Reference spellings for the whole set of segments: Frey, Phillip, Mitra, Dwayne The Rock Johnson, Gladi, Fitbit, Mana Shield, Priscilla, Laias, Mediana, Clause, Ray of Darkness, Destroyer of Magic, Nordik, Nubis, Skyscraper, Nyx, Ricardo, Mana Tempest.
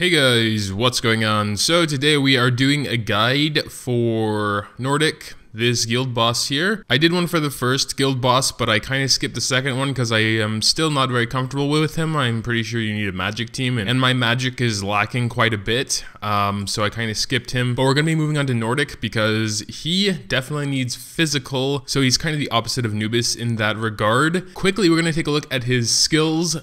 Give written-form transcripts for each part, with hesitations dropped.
Hey guys, what's going on? So today we are doing a guide for Nordik, this guild boss here. I did one for the first guild boss, but I kind of skipped the second one because I am still not very comfortable with him. I'm pretty sure you need a magic team, and my magic is lacking quite a bit, so I kind of skipped him. But we're going to be moving on to Nordik because he definitely needs physical, so he's kind of the opposite of Nubis in that regard. Quickly, we're going to take a look at his skills.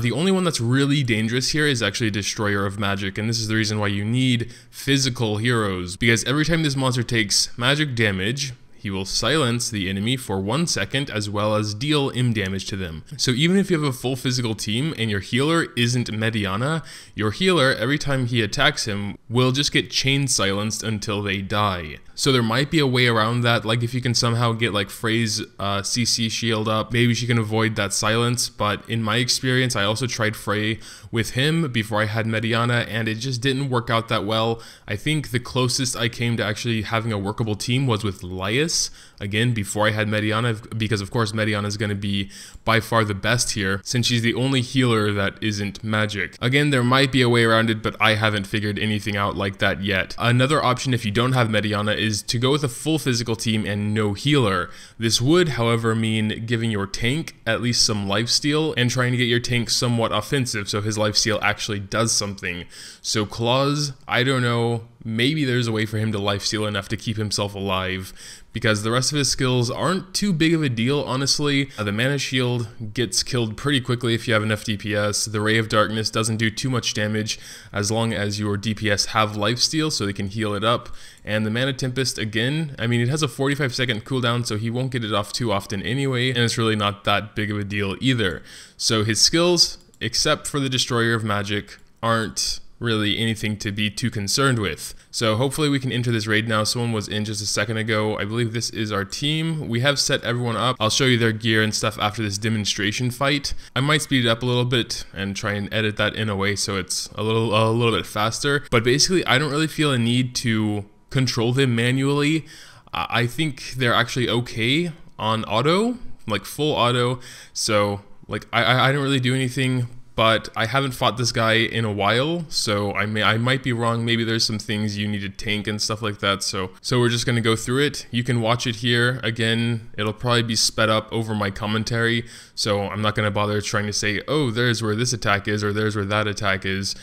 The only one that's really dangerous here is actually Destroyer of Magic, and this is the reason why you need physical heroes, because every time this monster takes magic damage, he will silence the enemy for 1 second as well as deal imp damage to them. So even if you have a full physical team and your healer isn't Mediana, your healer, every time he attacks him, will just get chain silenced until they die. So there might be a way around that, like if you can somehow get like Frey's CC shield up, maybe she can avoid that silence, but in my experience I also tried Frey with him before I had Mediana and it just didn't work out that well. I think the closest I came to actually having a workable team was with Laias, again before I had Mediana, because of course Mediana is going to be by far the best here since she's the only healer that isn't magic. Again, there might be a way around it, but I haven't figured anything out like that yet. Another option if you don't have Mediana is to go with a full physical team and no healer. This would, however, mean giving your tank at least some lifesteal and trying to get your tank somewhat offensive so his lifesteal actually does something. So Clause, I don't know, maybe there's a way for him to lifesteal enough to keep himself alive, because the rest of his skills aren't too big of a deal, honestly. The Mana Shield gets killed pretty quickly if you have enough DPS. The Ray of Darkness doesn't do too much damage as long as your DPS have lifesteal so they can heal it up. And the Mana Tempest, again, I mean, it has a 45-second cooldown, so he won't get it off too often anyway, and it's really not that big of a deal either. So his skills, except for the Destroyer of Magic, aren't really anything to be too concerned with. So hopefully we can enter this raid now. Someone was in just a second ago. I believe this is our team. We have set everyone up. I'll show you their gear and stuff after this demonstration fight. I might speed it up a little bit and try and edit that in a way so it's a little bit faster. But basically, I don't really feel a need to control them manually. I think they're actually okay on auto, like full auto. So like I don't really do anything. But I haven't fought this guy in a while, so I might be wrong. Maybe there's some things you need to tank and stuff like that, so we're just gonna go through it. You can watch it here. Again, it'll probably be sped up over my commentary, so I'm not gonna bother trying to say, oh, there's where this attack is, or there's where that attack is,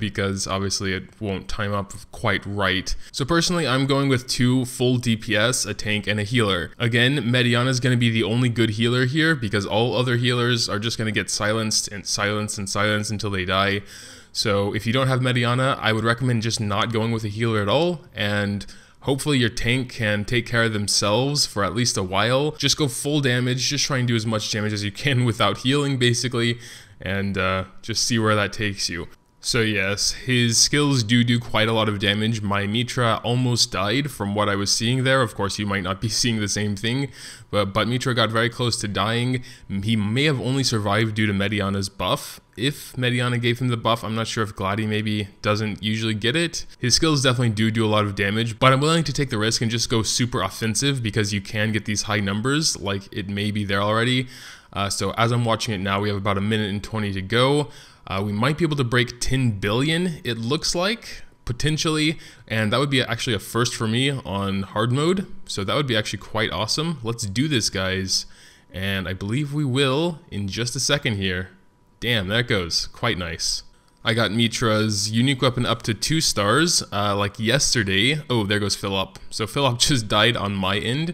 because obviously it won't time up quite right. So personally, I'm going with two full DPS, a tank, and a healer. Again, Mediana's gonna be the only good healer here, because all other healers are just gonna get silenced and silenced and silence until they die. So if you don't have Mediana, I would recommend just not going with a healer at all, and hopefully your tank can take care of themselves for at least a while. Just go full damage, just try and do as much damage as you can without healing basically, and just see where that takes you. So yes, his skills do quite a lot of damage. My Mitra almost died from what I was seeing there. Of course, you might not be seeing the same thing, but Mitra got very close to dying. He may have only survived due to Mediana's buff. If Mediana gave him the buff, I'm not sure if Gladi maybe doesn't usually get it. His skills definitely do a lot of damage, but I'm willing to take the risk and just go super offensive because you can get these high numbers, like it may be there already. So as I'm watching it now, we have about a minute and 20 to go. We might be able to break 10 billion, it looks like, potentially, and that would be actually a first for me on hard mode, so that would be actually quite awesome. Let's do this, guys, and I believe we will in just a second here. Damn, that goes quite nice. I got Mitra's unique weapon up to 2 stars, like yesterday. Oh, there goes Phillip. So Phillip just died on my end.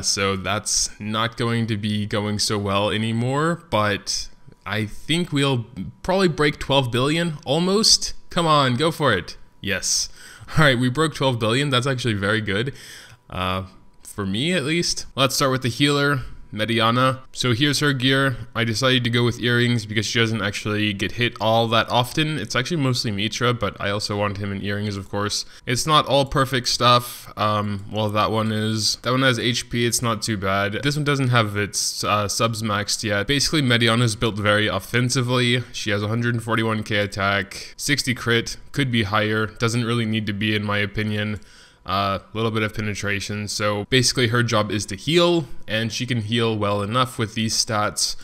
So that's not going to be going so well anymore, but I think we'll probably break 12 billion, almost. Come on, go for it. Yes. Alright, we broke 12 billion, that's actually very good. For me, at least. Let's start with the healer, Mediana. So here's her gear. I decided to go with earrings because she doesn't actually get hit all that often. It's actually mostly Mitra, but I also want him in earrings, of course. It's not all perfect stuff. Well, that one has HP. It's not too bad. This one doesn't have its subs maxed yet. Basically, Mediana's built very offensively. She has 141k attack, 60 crit, could be higher. Doesn't really need to be, in my opinion. A little bit of penetration, so basically her job is to heal, and she can heal well enough with these stats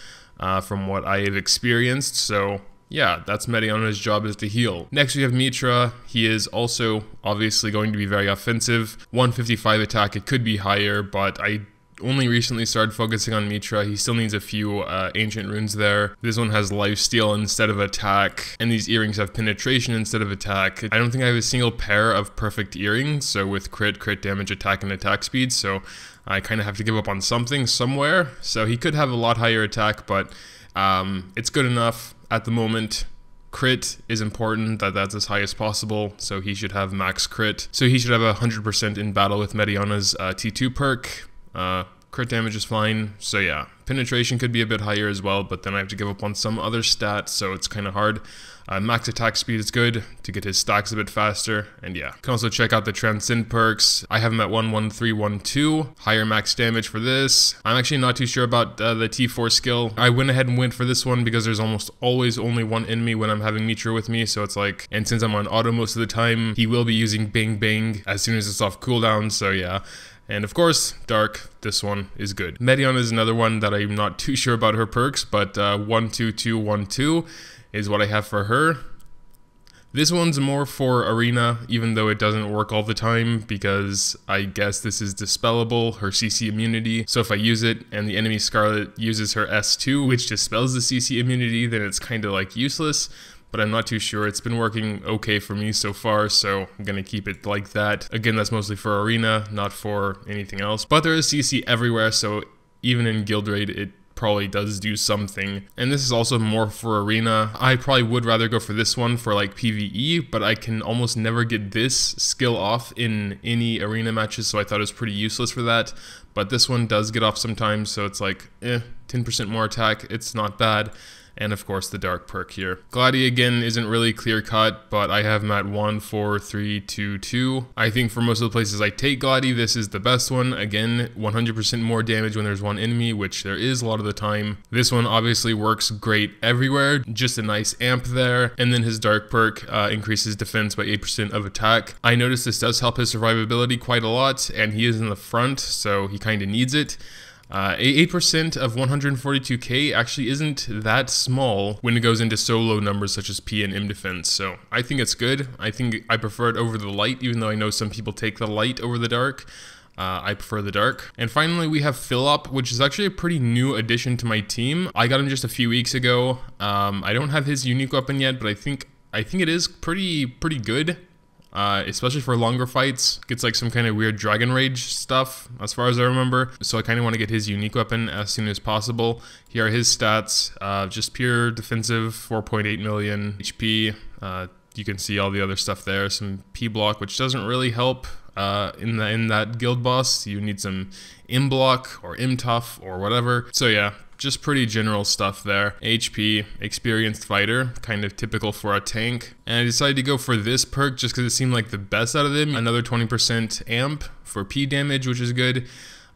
from what I have experienced, so yeah, that's Mediana's job, is to heal. Next we have Mitra. He is also obviously going to be very offensive. 155 attack, it could be higher, but I only recently started focusing on Mitra. He still needs a few ancient runes there. This one has lifesteal instead of attack, and these earrings have penetration instead of attack. I don't think I have a single pair of perfect earrings, so with crit damage, attack, and attack speed, so I kind of have to give up on something somewhere. So he could have a lot higher attack, but it's good enough at the moment. Crit is important, that's as high as possible, so he should have max crit. So he should have 100% in battle with Mediana's T2 perk. Crit damage is fine, so yeah. Penetration could be a bit higher as well, but then I have to give up on some other stat, so it's kind of hard. Max attack speed is good to get his stacks a bit faster, and yeah. Can also check out the Transcend perks. I have him at 11312, higher max damage for this. I'm actually not too sure about the T4 skill. I went ahead and went for this one because there's almost always only one enemy when I'm having Mitra with me, so it's like, and since I'm on auto most of the time, he will be using Bang Bang as soon as it's off cooldown, so yeah. And of course, Dark, this one is good. Mediana is another one that I'm not too sure about her perks, but 12212 is what I have for her. This one's more for Arena, even though it doesn't work all the time, because I guess this is dispellable, her CC immunity. So if I use it and the enemy Scarlet uses her S2, which dispels the CC immunity, then it's kind of like useless. But I'm not too sure. It's been working okay for me so far, so I'm gonna keep it like that. Again, that's mostly for Arena, not for anything else. But there is CC everywhere, so even in Guild Raid, it probably does do something. And this is also more for Arena. I probably would rather go for this one for like PvE, but I can almost never get this skill off in any Arena matches, so I thought it was pretty useless for that. But this one does get off sometimes, so it's like, 10% more attack, it's not bad. And of course the Dark perk here. Gladi again isn't really clear cut, but I have him at 14322. I think for most of the places I take Gladi, this is the best one. Again, 100% more damage when there's one enemy, which there is a lot of the time. This one obviously works great everywhere, just a nice amp there. And then his Dark perk increases defense by 8% of attack. I noticed this does help his survivability quite a lot, and he is in the front, so he kind of needs it. 8% of 142k actually isn't that small when it goes into solo numbers such as P and M defense, so I think it's good. I think I prefer it over the Light, even though I know some people take the Light over the Dark. I prefer the Dark. And finally we have Phillip, which is actually a pretty new addition to my team. I got him just a few weeks ago. I don't have his unique weapon yet, but I think it is pretty good. Especially for longer fights, gets like some kind of weird Dragon Rage stuff, as far as I remember. So I kind of want to get his unique weapon as soon as possible. Here are his stats, just pure defensive, 4.8 million HP. You can see all the other stuff there, some P block, which doesn't really help in that guild boss. You need some M block or M tough or whatever. So yeah. Just pretty general stuff there. HP, experienced fighter, kind of typical for a tank. And I decided to go for this perk just because it seemed like the best out of them. Another 20% amp for P damage, which is good.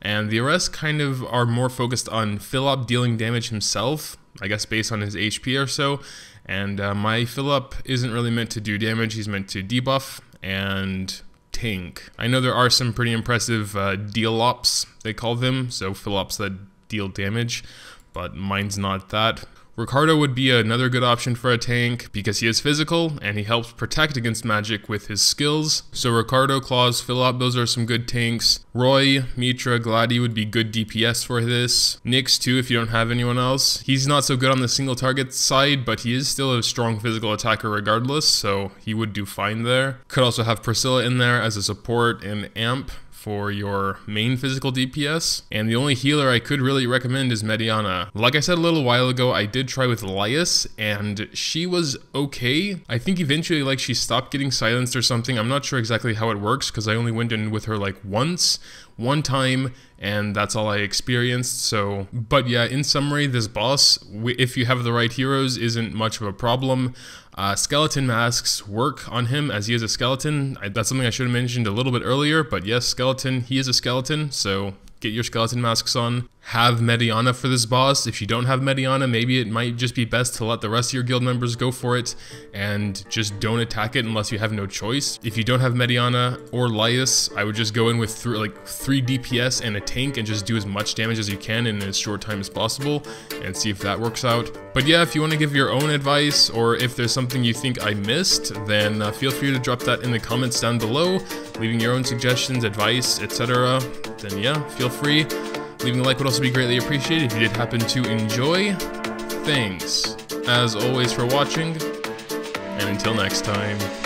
And the rest kind of are more focused on Phillip dealing damage himself, I guess based on his HP or so. And my Phillip isn't really meant to do damage, he's meant to debuff and tank. I know there are some pretty impressive deal-ops, they call them, so Phillops that deal damage. But mine's not that. Ricardo would be another good option for a tank because he is physical and he helps protect against magic with his skills. So Ricardo, Clause, Phillip, those are some good tanks. Roy, Mitra, Gladi would be good DPS for this. Nyx too if you don't have anyone else. He's not so good on the single target side, but he is still a strong physical attacker regardless, so he would do fine there. Could also have Priscilla in there as a support and amp for your main physical DPS. And the only healer I could really recommend is Mediana. Like I said a little while ago, I did try with Laias, and she was okay. I think eventually like she stopped getting silenced or something. I'm not sure exactly how it works because I only went in with her like one time, and that's all I experienced, so. But yeah, in summary, this boss, if you have the right heroes, isn't much of a problem. Skeleton masks work on him as he is a skeleton. That's something I should have mentioned a little bit earlier, but yes, skeleton, he is a skeleton, so get your skeleton masks on, have Mediana for this boss. If you don't have Mediana, maybe it might just be best to let the rest of your guild members go for it and just don't attack it unless you have no choice. If you don't have Mediana or Laias, I would just go in with three DPS and a tank and just do as much damage as you can in as short time as possible and see if that works out. But yeah, if you want to give your own advice or if there's something you think I missed, then feel free to drop that in the comments down below, leaving your own suggestions, advice, etc. Then yeah, feel free. Leaving a like would also be greatly appreciated if you did happen to enjoy. Thanks, as always, for watching, and until next time.